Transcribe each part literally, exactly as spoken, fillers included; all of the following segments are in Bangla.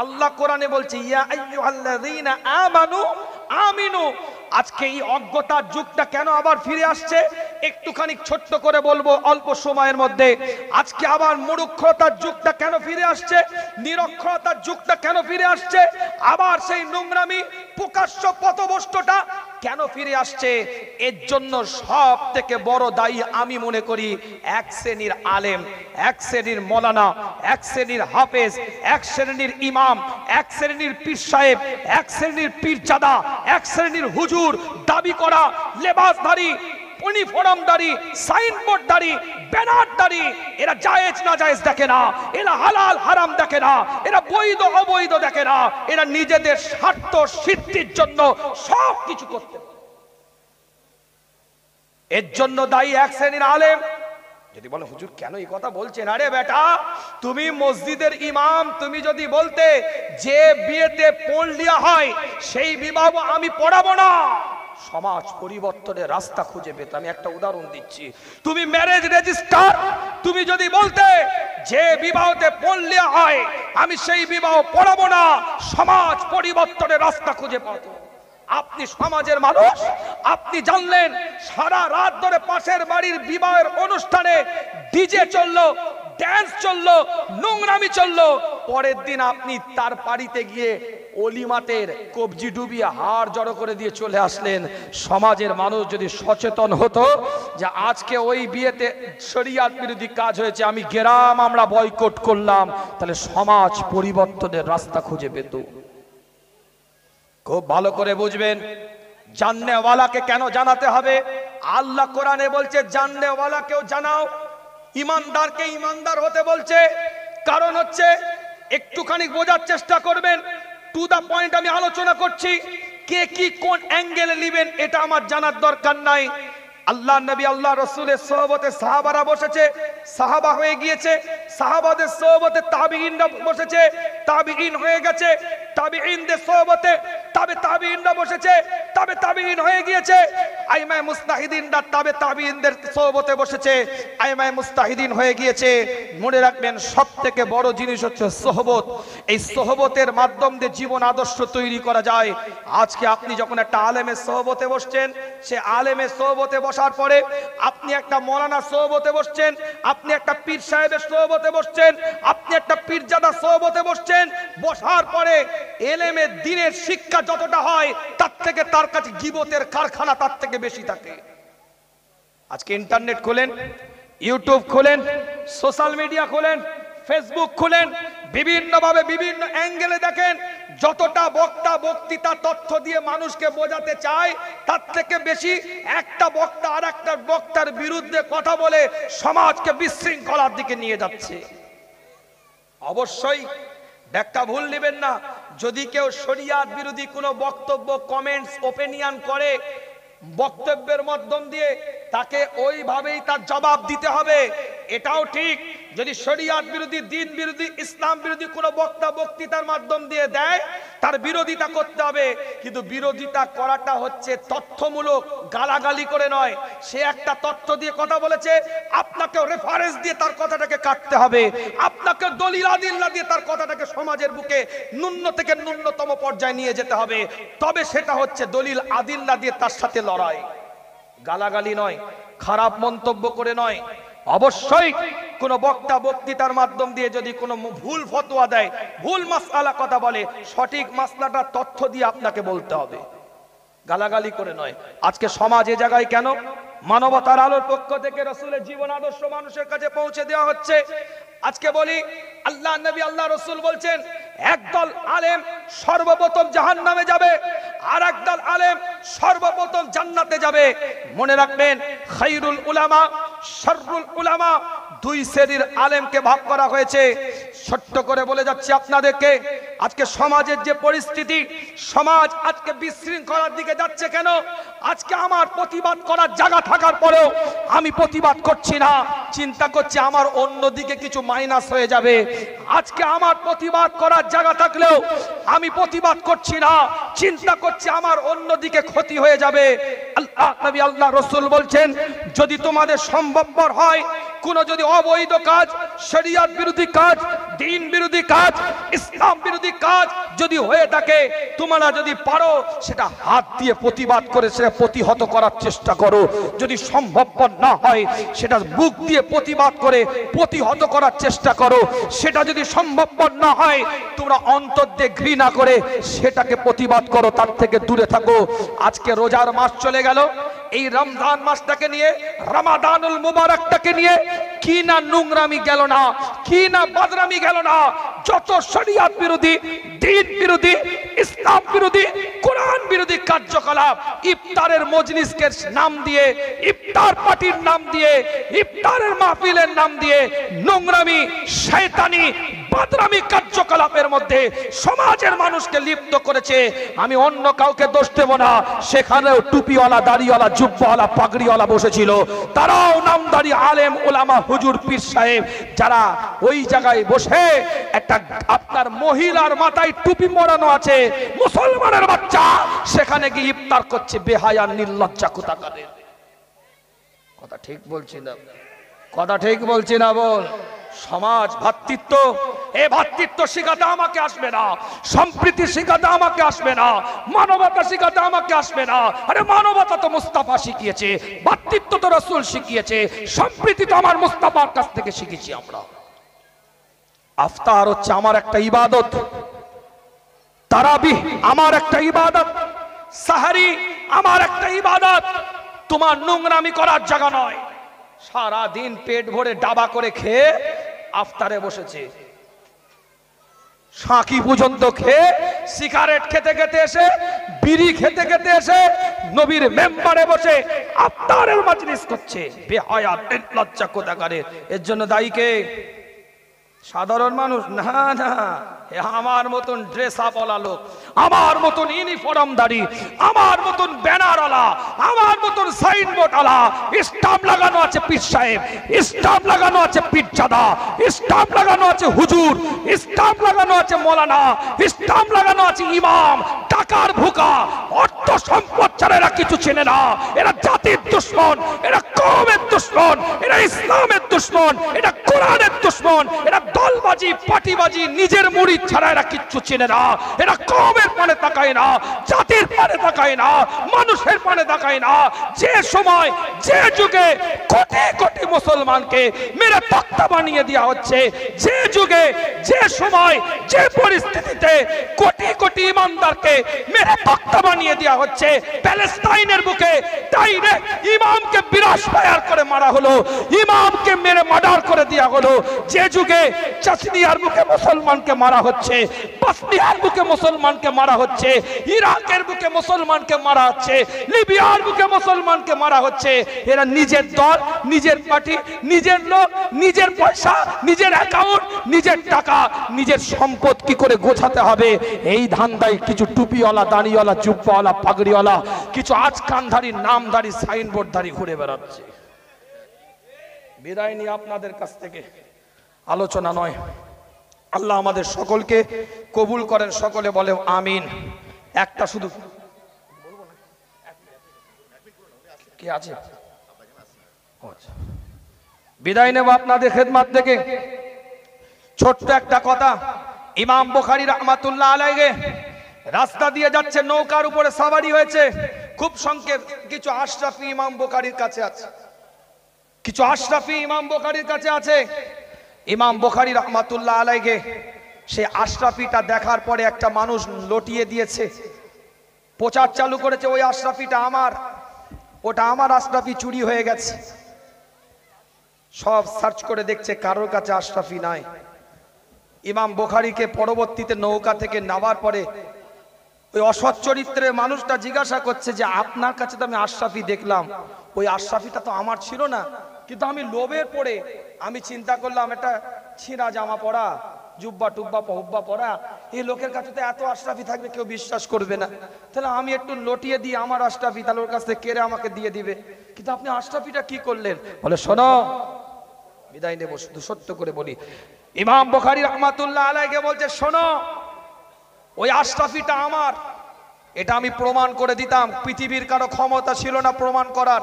আল্লাহ কোরআনে বলছে ইয়া আইয়ুহাল্লাযীনা আমানু আমিনু। আজকে এই অজ্ঞতার যুগটা কেন আবার ফিরে আসছে একটুখানি ছোট্ট করে বলবো অল্প সময়ের মধ্যে। আজকে আবার মূর্খতার যুগটা কেন ফিরে আসছে, নিরক্ষরতার যুগটা কেন ফিরে আসছে, আবার সেই নোংরামি প্রকাশ্য পথভ্রষ্টতা কেন ফিরে আসছে? এর জন্য সব থেকে বড় দায়ী আমি মনে করি এক শ্রেণীর আলেম, এক শ্রেণীর মৌলানা, এক শ্রেণীর হাফেজ, এক শ্রেণীর ইমাম, এক শ্রেণীর পীর সাহেব, এক শ্রেণীর পীরজাদা, এক শ্রেণীর হুজুর, দাবি করা লেবাসধারী, ইউনিফর্মধারী, সাইনবোর্ডধারী, ব্যানারধারী। এরা জায়েজ না জায়েজ দেখে না, এরা হালাল হারাম দেখে না, এরা বৈধ অবৈধ দেখে না, এরা নিজেদের স্বার্থ সিদ্ধির জন্য সব কিছু করতে পারে। এর জন্য দায়ী এক শ্রেণীর আলেম। যদি বলে হুজুর কেন এই কথা বলছেন, আরে বেটা তুমি মসজিদের ইমাম, তুমি যদি বলতে যে বিয়েতে পণ দেওয়া হয় সেই বিবাহ আমি পড়াবো না, সমাজ পরিবর্তনের রাস্তা খুঁজে পেত। আমি একটা উদাহরণ দিচ্ছি, তুমি ম্যারেজ রেজিস্ট্রার, তুমি যদি বলতে যে বিবাহতে পণ দেওয়া হয় আমি সেই বিবাহ পড়াবো না, সমাজ পরিবর্তনের রাস্তা খুঁজে পেত। আপনি সমাজের মানুষ, আপনি জানলেন সারা রাত ধরে পাশের বাড়ির বিবাহের অনুষ্ঠানে ডিজে চললো, ড্যান্স চললো, নোংরামি চললো, পরের দিন আপনি তার বাড়িতে গিয়ে অলিমাতের কবজি ডুবিয়ে হাড় জড়ো করে দিয়ে চলে আসলেন। সমাজের মানুষ যদি সচেতন হতো যে আজকে ওই বিয়েতে শরিয়াত বিরোধী কাজ হয়েছে, আমি গ্রাম আমরা বয়কট করলাম, তাহলে সমাজ পরিবর্তনের রাস্তা খুঁজে পেত। খুব ভালো করে বুঝবেন জাননেওয়ালাকে কেন জানাতে হবে। আল্লাহ কোরআনে বলছে জাননেওয়ালাকেও জানাও, ইমানদারকে ইমানদার হতে বলছে। কারণ হচ্ছে একটুখানি বোঝার চেষ্টা করবেন, টু দ্য পয়েন্ট আমি আলোচনা করছি, কে কি কোন অ্যাঙ্গেলে নেবেন এটা আমার জানার দরকার নাই। আল্লাহ নবী আল্লাহ রসুলের সোহবতে সাহাবারা বসেছে, সাহাবা হয়ে গিয়েছে, সাহাবাদের সোহবতে তাবিঈনরা বসেছে, তাবিঈন হয়ে গেছে, তাবিঈনদের সোহবতে তাবে তাবিঈনরা বসেছে, তাবে তাবিঈন হয়ে গিয়েছে, আইমায়ে মুস্তাহিদিনরা তাবে তাবিঈনদের সোহবতে বসেছে, আইমায়ে মুস্তাহিদিন হয়ে গিয়েছে। মনে রাখবেন সব থেকে বড় জিনিস হচ্ছে সোহবত। এই সোহবতের মাধ্যম দিয়ে জীবন আদর্শ তৈরি করা যায়। আজকে আপনি যখন একটা আলেমের সোহবতে বসছেন, সে আলেমের সোহবতে বসে আসার পরে আপনি একটা মৌলানা সোহবতে বসছেন, আপনি একটা পীর সাহেবের সোহবতে বসছেন, আপনি একটা পীরজাদা সোহবতে বসছেন। বসার পরে এলেমের দ্বীনের শিক্ষা যতটা হয় তার থেকে তার কাছে গীবতের কারখানা তার থেকে বেশি থাকে। আজকে ইন্টারনেট খোলেন, ইউটিউব খোলেন, সোশ্যাল মিডিয়া খোলেন, ফেসবুক খোলেন, বিভিন্নভাবে বিভিন্ন অ্যাঙ্গেলে দেখেন, যতটা বক্তা বক্তৃতা তথ্য দিয়ে মানুষকে বোঝাতে চায় তার থেকে বেশি একটা বক্তা আর একটা বক্তার বিরুদ্ধে কথা বলে সমাজকে বিশৃঙ্খলার দিকে নিয়ে যাচ্ছে। অবশ্যই ব্যাখ্যা ভুল নেবেন না, যদি কেউ শরিয়াত বিরোধী কোনো বক্তব্য, কমেন্টস, ওপিনিয়ন করে বক্তব্যের মাধ্যম দিয়ে, তাকে ওইভাবেই তার জবাব দিতে হবে। এটাও ঠিক যদি শরিয়াত বিরোধী, দ্বীন বিরোধী, ইসলাম বিরোধী কোনো বক্তা বক্তৃতার মাধ্যম দিয়ে দেয়, তার বিরোধিতা করতে হবে, কিন্তু বিরোধিতা করাটা হচ্ছে তথ্যমূলক, গালাগালি করে নয়। সে একটা তথ্য দিয়ে কথা বলেছে, আপনাকে রেফারেন্স দিয়ে তার কথাটাকে কাটতে হবে, আপনাকে দলিল আদিল্লা দিয়ে তার কথাটাকে সমাজের বুকে ন্যূন থেকে ন্যূনতম পর্যায়ে নিয়ে যেতে হবে। তবে সেটা হচ্ছে দলিল আদিল্লা দিয়ে তার সাথে লড়াই, গালাগালি নয়, খারাপ মন্তব্য করে নয়। অবশ্যই কোনো বক্তা বক্তৃতার মাধ্যম দিয়ে যদি কোনো ভুল ফতোয়া দেয়, ভুল মাসআলা কথা বলে, সঠিক মাসলাটা তথ্য দিয়ে আপনাকে বলতে হবে, গালাগালি করে নয়। আজকে সমাজ এ জায়গায় কেন? মানবতার আলোর পক্ষ থেকে রসুলের জীবন আদর্শ মানুষের কাছে পৌঁছে দেওয়া হচ্ছে। আজকে বলি আল্লাহ নবী আল্লাহ রসুল বলছেন একদল আলেম সর্বপ্রথম জাহান্নামে যাবে, আর একদল আলেম সর্বপ্রথম জান্নাতে যাবে। মনে রাখবেন খাইরুল উলামা শাররুল উলামা, দুই শ্রেণীর আলেমকে ভাগ করা হয়েছে। ছোট্ট করে বলে যাচ্ছি আপনাদেরকে, আজকে সমাজের যে পরিস্থিতি, সমাজ আজকে বিশৃঙ্খলার দিকে যাচ্ছে কেন? আজকে আমার প্রতিবাদ করার জায়গা থাকার পরেও আমি প্রতিবাদ করছি না, চিন্তা করছি আমার অন্যদিকে কিছু মাইনাস হয়ে যাবে। আজকে আমার প্রতিবাদ করার জায়গা থাকলেও আমি প্রতিবাদ করছি না, চিন্তা করছি আমার অন্যদিকে ক্ষতি হয়ে যাবে। আল্লাহ নবী আল্লাহ রসুল বলছেন যদি তোমাদের সম্ভবপর হয় কোনো যদি অবৈধ কাজ, শরিয়াত বিরোধী কাজ, दीन विरोधी काज इस्लाम विरोधी काज যদি হয়ে থাকে তোমরা যদি পারো সেটা হাত দিয়ে প্রতিবাদ করে সেটা প্রতিহত করার চেষ্টা করো। যদি সম্ভবপর না হয় সেটা মুখ দিয়ে প্রতিবাদ করে প্রতিহত করার চেষ্টা করো। সেটা যদি সম্ভবপর না হয় তোমরা অন্তর দিয়ে ঘৃণা করে সেটাকে প্রতিবাদ করো, তার থেকে দূরে থাকো। আজকে রোজার মাস চলে গেল, এই রমজান মাসটাকে নিয়ে রমাদানুল মুবারকটাকে নিয়ে কি না নোংরামি গেল না, কি না বদনামি গেল না। যত শরিয়াত বিরোধী দীন বিরোধী ইসলাম বিরোধী কোরআন বিরোধী কার্যকলাপ ইফতারের মজলিসকে নাম দিয়ে ইফতার পার্টির নাম দিয়ে ইফতারের মাহফিলের নাম দিয়ে নোংরামি শয়তানি বদনামি কার্যকলাপের মধ্যে সমাজের মানুষকে লিপ্ত করেছে। আমি অন্য কাউকে দোষ দেব না, সেখানেও টুপিওয়ালা দাড়িওয়ালা জুব্বাওয়ালা পাগড়িওয়ালা বসেছিল, তারাও নামদারি আলেম ওলামা হুজুর পীর সাহেব যারা ওই জায়গায় বসে একটা আপনার মহিলার মাথায় টুপি মোড়ানো আছে মুসলমানের বাচ্চা সেখানে গিয়ে ইফতার করছে বেহায়া নির্লজ্জা কুতাকারে। কথা ঠিক বলছি না? কথা ঠিক বলছি না? বল। সমাজ ভ্রাতৃত্ব, এ ভ্রাতৃত্ব শিখাতে আমাকে আসবে না, সম্প্রীতি শিখাতে আমাকে আসবে না, মানবতা শিখাতে আমাকে আসবে না। আরে মানবতা তো মুস্তাফা শিখিয়েছে, ভ্রাতৃত্ব তো রাসূল শিখিয়েছে, সম্প্রীতি তো আমার মুস্তাফার কাছ থেকে শিখেছি আমরা। আফতার হচ্ছে আমার একটা ইবাদত, তারাবিহ আমার একটা ইবাদত, সাহারি আমার একটা ইবাদত। তোমার নোংরামি করার জায়গা নয়। সারা দিন পেট ভরে ডাবা করে খেয়ে আফতারে বসেছে, শাঁকি পর্যন্ত খেয়ে সিগারেট খেতে খেতে এসে বিড়ি খেতে খেতে এসে নবীর মেম্বারে বসে আফতারের মজলিস করছে বেহায়া নির্লজ্জা কোথাকারে। এর জন্য দায়ী কে? সাধারণ মানুষ না, না আমার মতন ড্রেসআপওয়ালা লোক, আমার মতন ইউনিফর্মধারী, আমার মতন ব্যানারওয়ালা, আমার মতন সাইনবোর্ডওয়ালা, স্ট্যাম্প লাগানো আছে পীর সাহেব, স্ট্যাম্প লাগানো আছে পীরজাদা, স্ট্যাম্প লাগানো আছে হুজুর, স্ট্যাম্প লাগানো আছে মৌলানা, স্ট্যাম্প লাগানো আছে ইমাম। টাকার ভুকা অর্থ সম্পদ ছাড়া এরা কিছু চেনে না। এরা জাতির দুশ্মন, এরা কওমের দুশ্মন, এরা ইসলামের দুশ্মন, এরা কোরআনের দুশ্মন, এরা দলবাজি পার্টিবাজি নিজের মুড়ি ছাড়া এরা কিচ্ছু চেনে না। এরা কওমের পানে তাকায় না, জাতির পানে তাকায় না, মানুষের পানে তাকায় না। যে সময় যে যুগে কোটি কোটি মুসলমানকে মেরে তক্তা বানিয়ে দেওয়া হচ্ছে, যে যুগে যে সময় যে পরিস্থিতিতে কোটি কোটি ইমানদারকে মেরে তক্তা বানিয়ে দেওয়া হচ্ছে, প্যালেস্টাইনের বুকে ডাইরেক্ট ইমামকে বিরাশ ফায়ার করে মারা হলো, ইমামকে মেরে মার্ডার করে দেওয়া হলো। যে যুগে চাচনিয়ার বুকে মুসলমানকে মারা হচ্ছে, বসনিয়ার বুকে মুসলমানকে মারা হচ্ছে, ইরাকের বুকে মুসলমানকে মারা হচ্ছে, লিবিয়ার বুকে মুসলমানকে মারা হচ্ছে, এরা নিজের দল নিজের পার্টি নিজের লোক নিজের পয়সা নিজের অ্যাকাউন্ট নিজের টাকা নিজের সম্পদ কি করে গোছাতে হবে এই ধান্দায় কিছু টুপিওয়ালা দাঁড়িওয়ালা জুব্বাওয়ালা পাগড়িওয়ালা কিছু আজকানধারী নামধারী সাইনবোর্ডধারী ঘুরে বেড়াচ্ছে। বিদায় নিয়ে আপনাদের কাছ থেকে আলোচনা নয়, আল্লাহ আমাদের সকলকে কবুল করেন, সকলে বলে আমিন। একটা শুধু কি আছে বিদায় নেব আপনাদের খেদমাত থেকে। ছোট্ট একটা কথা, ইমাম বুখারী রাহমাতুল্লাহ আলাইহি রাস্তা দিয়ে যাচ্ছে, নৌকার উপরে সাবারি হয়েছে। খুব সংক্ষেপ কিছু আশরাফি ইমাম বুখারীর কাছে আছে, কিছু আশরাফি ইমাম বুখারীর কাছে আছে। ইমাম বুখারী রাহমাতুল্লাহ আলাইহি সেই আশরাফিটা দেখার পরে একটা মানুষ লটিয়ে দিয়েছে, প্রচার চালু করেছে ওই আশরাফিটা আমার, ওটা আমার আশরাফি চুরি হয়ে গেছে। সব সার্চ করে দেখছে কারোর কাছে আশরাফি নাই। ইমাম বুখারীকে পরবর্তীতে নৌকা থেকে নামার পরে ওই অসৎ চরিত্রের মানুষটা জিজ্ঞাসা করছে যে আপনার কাছে তো আমি আশরাফি দেখলাম, ওই আশরাফিটা তো আমার ছিল না, কিন্তু আমি লোভের পড়ে আমি চিন্তা করলাম এটা ছিঁড়া জামা পরা জুব্বা টুব্বা হুব্বা পরা এই লোকের কাছে তো এত আশরাফি থাকবে কেউ বিশ্বাস করবে না, তাহলে আমি একটু লটিয়ে দিই আমার আশরাফি, তাহলে ওর কাছ থেকে কেড়ে আমাকে দিয়ে দিবে। কিন্তু আপনি আশরাফিটা কি করলেন? বলে শোনো, বিদায় নেব শুধু সত্য করে বলি, ইমাম বুখারী রাহমাতুল্লাহ আলাইহি বলছে শোনো ওই আশরাফিটা আমার, এটা আমি প্রমাণ করে দিতাম, পৃথিবীর কারো ক্ষমতা ছিল না প্রমাণ করার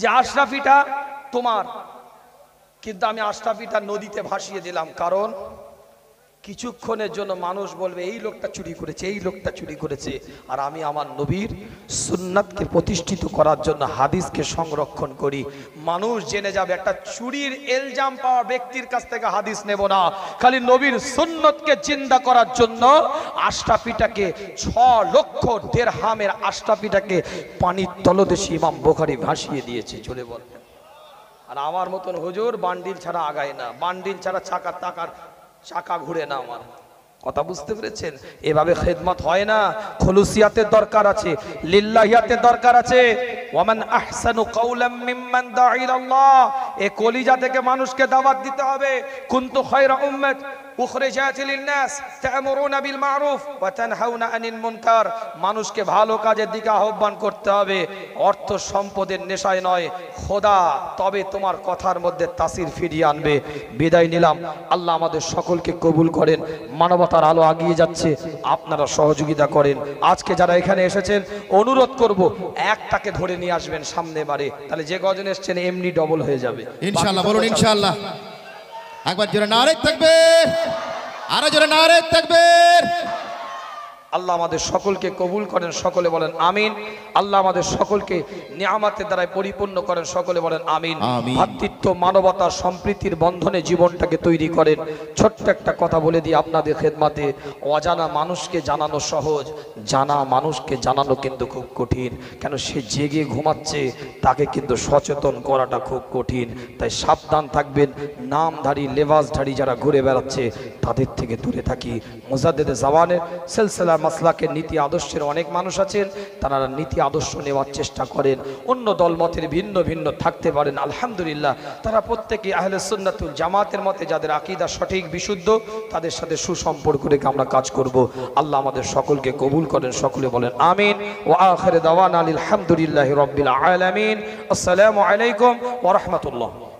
যে আশরাফিটা তোমার। কিন্তু আমি আস্তাপিটা নদীতে ভাসিয়ে দিলাম, কারণ কিছুক্ষণের জন্য মানুষ বলবে এই লোকটা চুরি করেছে, এই লোকটা চুরি করেছে। আর আমি আমার নবীর সুন্নাতকে প্রতিষ্ঠিত করার জন্য হাদিসকে সংরক্ষণ করি। মানুষ জেনে যাবে, একটা চুরির এলজাম পাওয়া ব্যক্তির কাছ থেকে হাদিস নেব না, খালি নবীর সুন্নাতকে জিন্দা করার জন্য আষ্টাপিটাকে ছ লক্ষ দেড়হামের আষ্টাপিটাকে পানির তলদেশে ইমাম বুখারী ভাসিয়ে দিয়েছে। চলে বলবেন, আর আমার মতন হুজুর বান্ডিল ছাড়া আগায় না, বান্ডিল ছাড়া চাকার টাকার চাকা ঘুরে না। আমার কথা বুঝতে পেরেছেন? এভাবে খেদমত হয় না। খলুসিয়াতের দরকার আছে, লিল্লাহিয়াতের দরকার আছে। ওয়ামান আহসানু কাওলাম মিম্মান দাআ ইলাল্লাহ, এই কলিজা থেকে মানুষকে দাওয়াত দিতে হবে। কুনতু খায়রা উম্মাত উখরিজাত লিন-নাস তা'মুরুনা বিল মা'রুফ ওয়া তানহাউনা আনিল মুনকার, মানুষকে ভালো কাজের দিকে আহ্বান করতে হবে, অর্থ সম্পদের নেশায় নয়। খোদা তবে তোমার কথার মধ্যে তাসির ফিরিয়ে আনবে। বিদায় নিলাম, আল্লাহ আমাদের সকলকে কবুল করেন। মানবতার আলো এগিয়ে যাচ্ছে, আপনারা সহযোগিতা করেন। আজকে যারা এখানে এসেছেন অনুরোধ করব, একটাকে ধরে নিয়ে আসবেন সামনে বারে, তাহলে যে কজন এসেছেন এমনি ডবল হয়ে যাবে ইনশাআল্লাহ। বলুন ইনশাআল্লাহ। একবার জোরে নারে তাকবীর, আরো জোরে নারে তাকবীর। আল্লাহ আমাদের সকলকে কবুল করেন, সকলে বলেন আমিন। আল্লাহ আমাদের সকলকে নিয়ামতের দ্বারা পরিপূর্ণ করেন, সকলে বলেন আমিন। ভ্রাতৃত্ব, মানবতা, সম্প্রীতির বন্ধনে জীবনটাকে তৈরি করেন। ছোট্ট একটা কথা বলে দিই আপনাদের খেদমাতে, অজানা মানুষকে জানানো সহজ, জানা মানুষকে জানানো কিন্তু খুব কঠিন। কেন, সে জেগে ঘুমাচ্ছে, তাকে কিন্তু সচেতন করাটা খুব কঠিন। তাই সাবধান থাকবেন, নামধারী লেবাসধারী যারা ঘুরে বেড়াচ্ছে তাদের থেকে দূরে থাকি। মুজাদ্দিদে জামানের সিলসিলা মাসলাকের নীতি আদর্শের অনেক মানুষ আছেন, তারা নীতি আদর্শ নেওয়ার চেষ্টা করেন। অন্য দলমতের ভিন্ন ভিন্ন থাকতে পারেন, আলহামদুলিল্লাহ তারা প্রত্যেকে আহলে সুন্নাতুল জামাতের মতে যাদের আকীদা সঠিক বিশুদ্ধ, তাদের সাথে সুসম্পর্ক রেখে আমরা কাজ করব। আল্লাহ আমাদের সকলকে কবুল করেন, সকলে বলেন আমিন। ওয়া আখির দাওয়ানা আলহামদুলিল্লাহি রাব্বিল আলামিন। আসসালামু আলাইকুম ওয়া রাহমাতুল্লাহ।